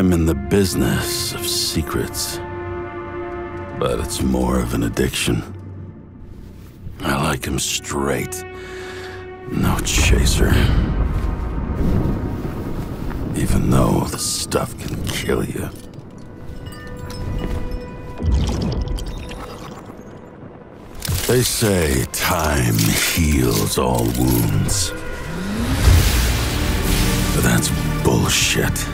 I'm in the business of secrets, but it's more of an addiction. I like him straight, no chaser. Even though the stuff can kill you. They say time heals all wounds. But that's bullshit.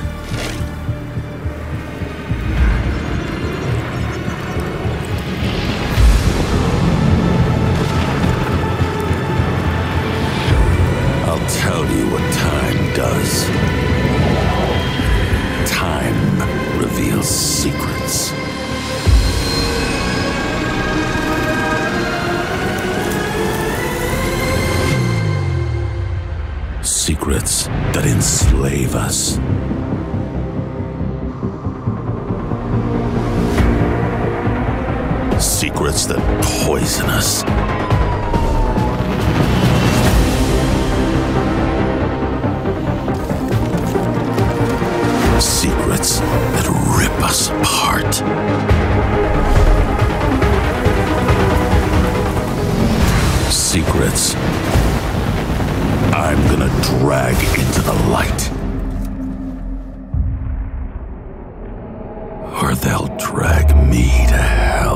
I'll tell you what time does. Time reveals secrets. Secrets that enslave us. Secrets that poison us. Secrets that rip us apart. Secrets I'm gonna drag into the light. Or they'll drag me to hell.